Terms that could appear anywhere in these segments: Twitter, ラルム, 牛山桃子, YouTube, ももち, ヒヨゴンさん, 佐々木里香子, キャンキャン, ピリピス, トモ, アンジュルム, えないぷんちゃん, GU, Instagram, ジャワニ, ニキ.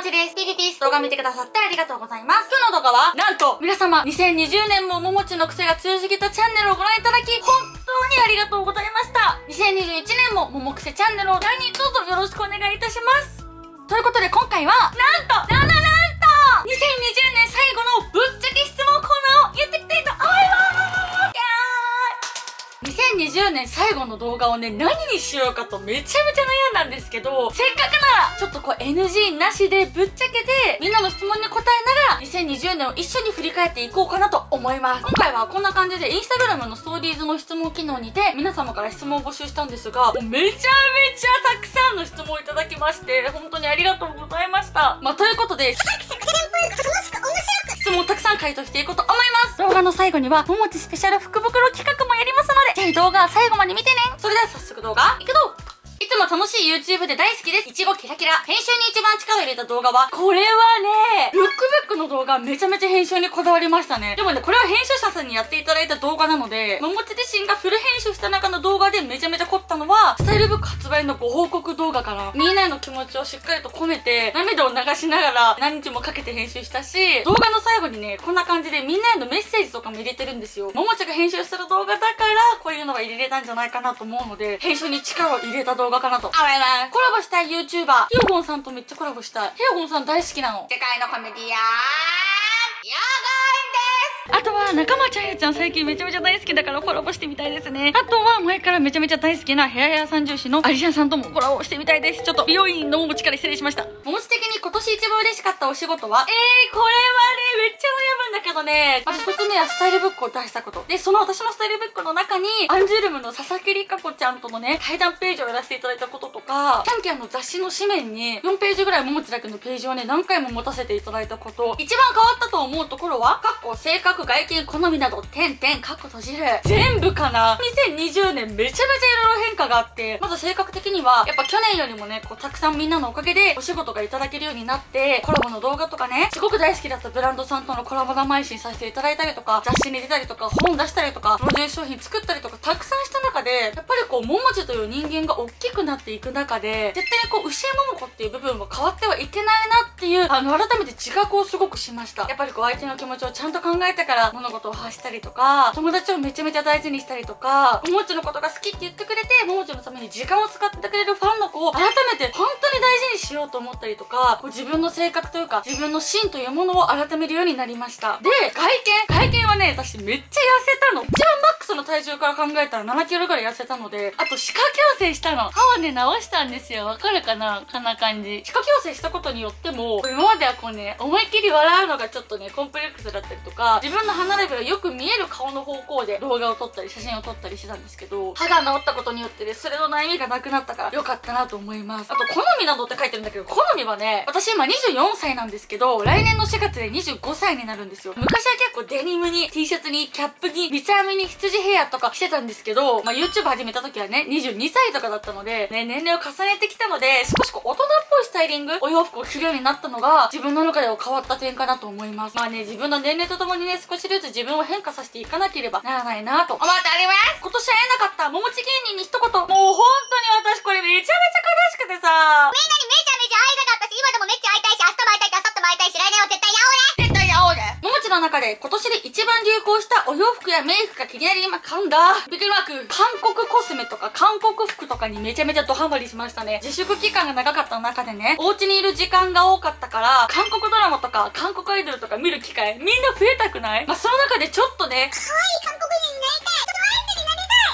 まちです。ピリピス。動画見てくださってありがとうございます。今日の動画は、なんと、皆様、2020年もももちの癖が強すぎたチャンネルをご覧いただき、本当にありがとうございました。2021年ももも癖チャンネルを第2どうぞよろしくお願いいたします。ということで今回は、なんと、2020年最後のぶっちゃけ質問コーナーをやっていきたいと思います。2020年最後の動画をね、何にしようかとめちゃめちゃ悩んだんですけど、せっかくならちょっとこう NG なしでぶっちゃけでみんなの質問に答えながら2020年を一緒に振り返っていこうかなと思います。今回はこんな感じで Instagram のストーリーズの質問機能にて皆様から質問を募集したんですが、めちゃめちゃたくさんの質問をいただきまして本当にありがとうございました。ということで質問をたくさん回答していこうと思います。動画の最後には、ももちスペシャル福袋企画もやりますので、ぜひ動画は最後まで見てね。それでは早速動画、いくぞ。いつも楽しい YouTube で大好きです。いちごキラキラ。編集に一番力を入れた動画は、これはね、ルックブックの動画めちゃめちゃ編集にこだわりましたね。でもね、これは編集者さんにやっていただいた動画なので、ももち自身がフル編集した中の動画でめちゃめちゃ凝ったのは、スタイルブック発売のご報告動画から、みんなの気持ちをしっかりと込めて、涙を流しながら何日もかけて編集したし、動画の最後にね、こんな感じでみんなへのメッセージとかも入れてるんですよ。ももちが編集する動画だから、こういうのが入れれたんじゃないかなと思うので、編集に力を入れた動画かなと。あらら、コラボしたい YouTuber ヒヨゴンさんとめっちゃコラボしたい。ヒヨゴンさん大好きなの。世界のコメディアンヒヨゴンです。あとは仲間ちゃんやちゃん最近めちゃめちゃ大好きだからコラボしてみたいですね。あとは前からめちゃめちゃ大好きなヘアヘア三重視のアリシャンさんともコラボしてみたいです。ちょっと美容院のももちから失礼しました。ももち的に今年一番嬉しかったお仕事は、これはねめっちゃ悩むんだけどね、まず1つ目はスタイルブックを出したことで、その私のスタイルブックの中にアンジュルムの佐々木里香子ちゃんとのね対談ページをやらせていただいたこととか、キャンキャンの雑誌の紙面に4ページぐらいももちだけのページをね何回も持たせていただいたこと、一番変わったと思うところはかっこ性格外見好みなど点々かっこ閉じる全部かな。2020年めちゃめちゃいろいろ変化があって、まず性格的にはやっぱ去年よりもねこうたくさんみんなのおかげでお仕事がいただけるようになって、コラボの動画とかねすごく大好きだったブランドさんとのコラボ生配信させていただいたりとか、雑誌に出たりとか本出したりとかプロデュース商品作ったりとかたくさんした中で、やっぱりこうももちという人間が大きくなっていく中で絶対こう牛山桃子っていう部分は変わってはいけないなっていう改めて自覚をすごくしました。やっぱりこう相手の気持ちをちゃんと考えてから物事を発したりとか、友達をめちゃめちゃ大事にしたりとか、ももちのことが好きって言ってくれてももちのために時間を使ってくれるファンの子を改めて本当に大事にしようと思ったりとか、こう自分の性格というか自分の芯というものを改めるようになりました。で、外見はね、私めっちゃ痩せたの。一番マックスの体重から考えたら7キロぐらい痩せたので、あと歯科矯正したの。歯はね、直したんですよ。わかるかな？こんな感じ。歯科矯正したことによっても、今まではこうね、思いっきり笑うのがちょっとね、コンプレックスだったりとか、自分の歯並びがよく見える顔の方向で動画を撮ったり、写真を撮ったりしてたんですけど、歯が治ったことによってね、それの悩みがなくなったから、よかったなと思います。あと、好みなどって書いてるんだけど、好みはね、私今24歳なんですけど、来年の4月で25歳になるんですよ。昔は結構デニムに T シャツにキャップに三つ編みに羊ヘアとかしてたんですけど、YouTube 始めた時はね22歳とかだったので、ね、年齢を重ねてきたので少しこう大人っぽいスタイリングお洋服を着るようになったのが自分の中では変わった点かなと思います。ね自分の年齢とともにね少しずつ自分を変化させていかなければならないなと思っております。今年会えなかったももち芸人に一言、もう本当に私これめちゃめちゃ悲しくてさ、みんなにめちゃめちゃ会いたかったし、今でもめっちゃ会いたいし、明日も会いたいし、明後日も会いたいし、来年は絶対会おうね。ももちの中で今年で一番流行したお洋服やメイクが気になり、今噛んだビックリマーク、韓国コスメとか韓国服とかにめちゃめちゃドハマりしましたね。自粛期間が長かった中でねお家にいる時間が多かったから、韓国ドラマとか韓国アイドルとか見る機会みんな増えたくない？その中でちょっとね可愛い韓国人になりたい、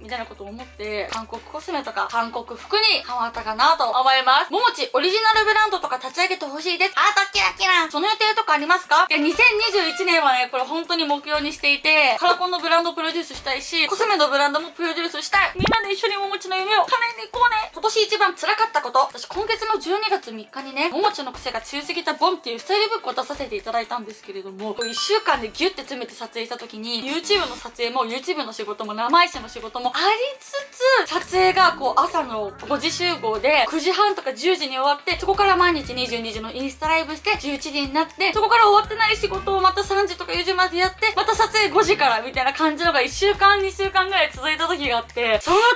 みたいなことを思って、韓国コスメとか、韓国服にハマったかなと思います。ももちオリジナルブランドとか立ち上げてほしいです。あとキラキラ。その予定とかありますか？いや、2021年はね、これ本当に目標にしていて、カラコンのブランドをプロデュースしたいし、コスメのブランドもプロデュースしたい。みんなで一緒にももちの夢を叶えに行こうね。今年一番辛かったこと。私今月の12月3日にね、ももちの癖が強すぎたボンっていうスタイルブックを出させていただいたんですけれども、1週間でギュッて詰めて撮影した時に、YouTube の撮影も YouTube の仕事も生配信の仕事もつつ、撮影がこう朝の5時集合で9時半とか10時に終わって、そこから毎日22時のインスタライブして11時になって、そこから終わってない仕事をまた3時とか4時までやって、また撮影5時からみたいな感じのが1週間2週間ぐらい続いた時があって、その時は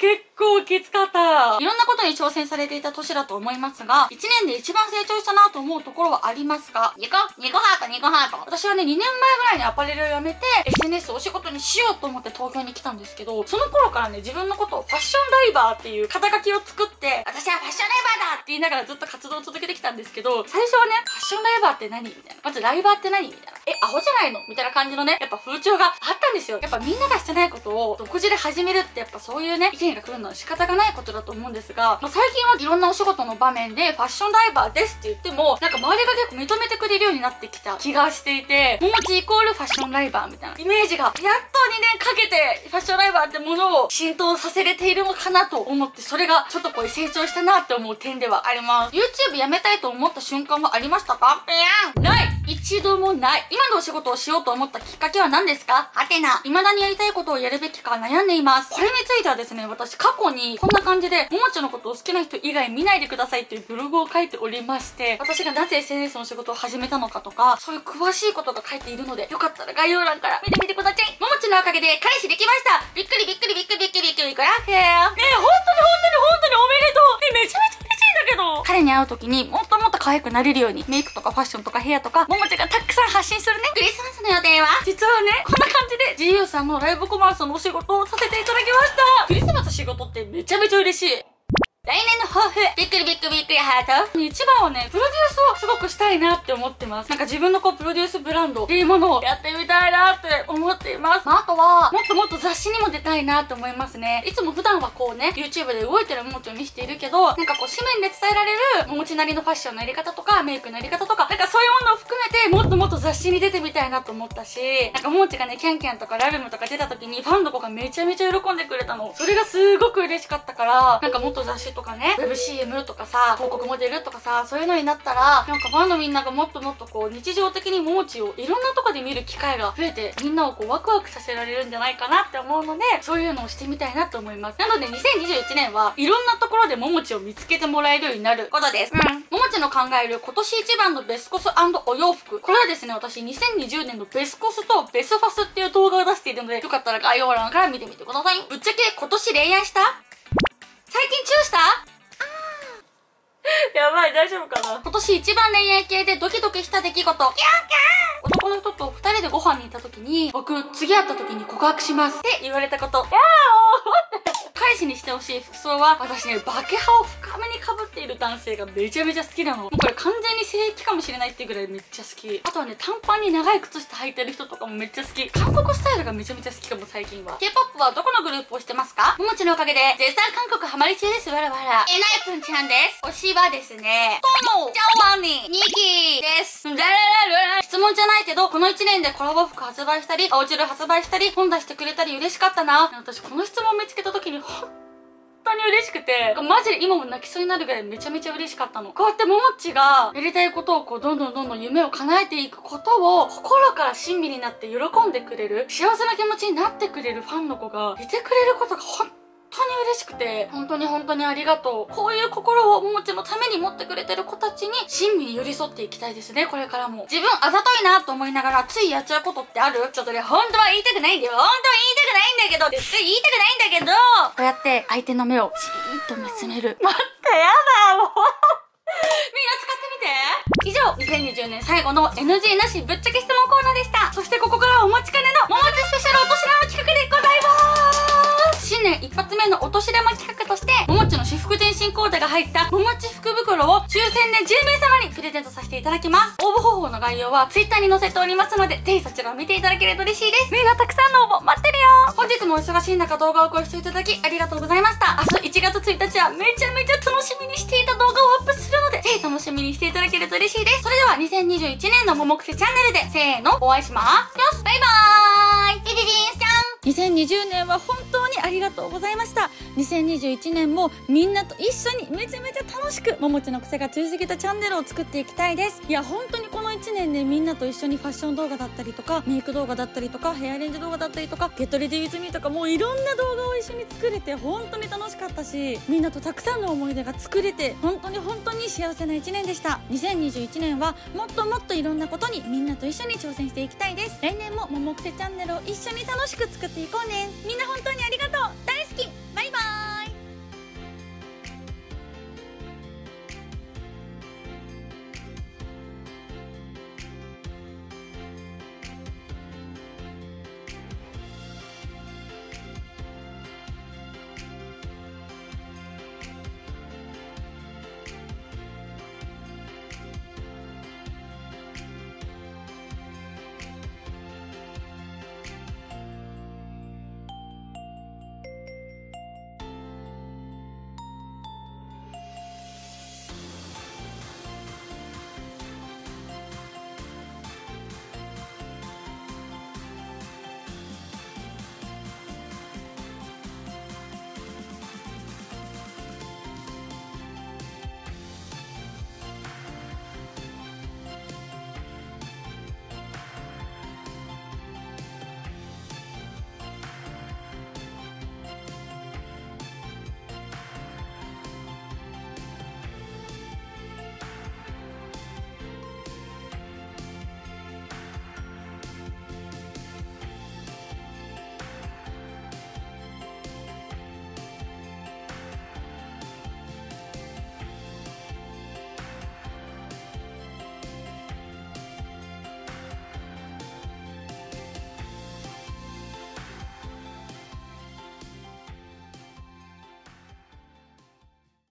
結構きつかった。いろんなことに挑戦されていた年だと思いますが、1年で一番成長したなと思うところはありますか？ニコハート。私はね、2年前ぐらいにアパレルを辞めて SNS をお仕事にしようと思って東京に来たんですけど、その頃からね、自分のことをファッションダイバーっていう肩書きを作って、私はファッションダイバーだって言いながらずっと活動を続けてきたんですけど、最初はね、ファッションダイバーって何みたいな、まずライバーって何みたいな、アホじゃないのみたいな感じのね、やっぱ風潮があったんですよ。やっぱみんながしてないことを独自で始めるって、やっぱそういうね、意見が来るのは仕方がないことだと思うんですが、まあ、最近はいろんなお仕事の場面でファッションダイバーですって言っても、なんか周りが結構認めてくれるようになってきた気がしていて、ももちイコールファッションダイバーみたいなイメージが、やっと2年かけてファッションダイバーってものを浸透させれているのかなと思って、それがちょっとこう成長したなって思う点ではあります。YouTube やめたいと思った瞬間はありましたか？いや、ない。一度もない。今のお仕事をしようと思ったきっかけは何ですか？はてな。未だにやりたいことをやるべきか悩んでいます。これについてはですね、私過去にこんな感じで、ももちのことを好きな人以外見ないでくださいっていうブログを書いておりまして、私がなぜ SNS の仕事を始めたのかとか、そういう詳しいことが書いているので、よかったら概要欄から見てみてください。ももちのおかげで彼氏できました。びっくりラフェー。本当におめでとう。めちゃめちゃ彼に会う時にもっともっと可愛くなれるように、メイクとかファッションとかヘアとか、ももちがたくさん発信するね。クリスマスの予定は、実はね、こんな感じで GU さんのライブコマースのお仕事をさせていただきました。クリスマス仕事ってめちゃめちゃ嬉しい。来年の抱負、びっくりハート。一番はね、プロデュースをすごくしたいなって思ってます。なんか自分のこう、プロデュースブランドっていうものをやってみたいなって思っています。まあ、あとは、もっともっと雑誌にも出たいなって思いますね。いつも普段はこうね、YouTube で動いてるももちを見せているけど、なんかこう、紙面で伝えられるももちなりのファッションのやり方とか、メイクのやり方とか、なんかそういうものを含めて、もっともっと雑誌に出てみたいなと思ったし、なんかももちがね、キャンキャンとかラルムとか出た時に、ファンの子がめちゃめちゃ喜んでくれたの。それがすごく嬉しかったから、なんかもっと雑誌とかね、ウェブ CM とかさ、広告モデルとかさ、そういうのになったら、なんかファンのみんながもっともっとこう、日常的にももちをいろんなとこで見る機会が増えて、みんなをこう、ワクワクさせられるんじゃないかなって思うので、そういうのをしてみたいなと思います。なので2021年はいろんなところでももちを見つけてもらえるようになることです。ももちの考える今年一番のベスコス&お洋服。これはですね、私2020年のベスコスとベスファスっていう動画を出しているので、よかったら概要欄から見てみてください。ぶっちゃけ今年恋愛した？最近チューした？やばい、大丈夫かな。今年一番恋愛系でドキドキした出来事。キャーキャー。男の人と2人でご飯に行った時に、僕、次会った時に告白しますって言われたこと。彼氏にしてほしい服装は、私ね、バケハを深めに被っている男性がめちゃめちゃ好きなの。もうこれ完全に性癖かもしれないっていうぐらいめっちゃ好き。あとはね、短パンに長い靴下履いてる人とかもめっちゃ好き。韓国スタイルがめちゃめちゃ好きかも、最近は。K-POP はどこのグループをしてますか？ももちのおかげで、絶賛韓国ハマり中です、わらわら。えないぷんちゃんです。推しはですね、トモ、ジャワニ、ニキです。質問じゃないけど、この1年でコラボ服発売したり、青汁発売したり、本出してくれたり嬉しかったな。私この質問を見つけた時に、本当に嬉しくて、マジで今も泣きそうになるぐらいめちゃめちゃ嬉しかったの。こうやってももちがやりたいことをこうどんどん夢を叶えていくことを心から親身になって喜んでくれる、幸せな気持ちになってくれるファンの子がいてくれることが本当に嬉しくて、本当にありがとう。こういう心をももちのために持ってくれてる子たちに親身に寄り添っていきたいですね、これからも。自分あざといなと思いながらついやっちゃうことってある？ちょっとね、本当は言いたくないんだけど、こうやって相手の目をじーっと見つめる。待って、やだ、もう。みんな使ってみて。以上、2020年最後の NG なしぶっちゃけ質問コーナーでした。そしてここからはお待ちかねのももちスペシャルお年玉企画でございます。新年一発目のお年玉企画として、ももちの私服全身コーデが入ったももち福袋を抽選で10名様にプレゼントさせていただきます。応募方法の概要は Twitter に載せておりますので、ぜひそちらを見ていただけると嬉しいです。みんなたくさんの応募待ってるよ。本日もお忙しい中動画をご視聴いただきありがとうございました。明日1月1日はめちゃめちゃ楽しみにしていた動画をアップするので、ぜひ楽しみにしていただけると嬉しいです。それでは2021年のももくせチャンネルで、せーの、お会いしまーす。よし、バイバーイ。ディディディンス。2020年は本当にありがとうございました。2021年もみんなと一緒にめちゃめちゃ楽しく、ももちの癖が通じてきたチャンネルを作っていきたいです。いや、本当にこの1年ね、みんなと一緒にファッション動画だったりとかメイク動画だったりとかヘアアレンジ動画だったりとかゲットレディウィズミーとか、もういろんな動画を一緒に作れて本当に楽しかったし、みんなとたくさんの思い出が作れて本当に本当に幸せな1年でした。2021年はもっともっといろんなことにみんなと一緒に挑戦していきたいです。来年もももくせチャンネルを一緒に楽しく作っていこうね。みんな本当にありがとう。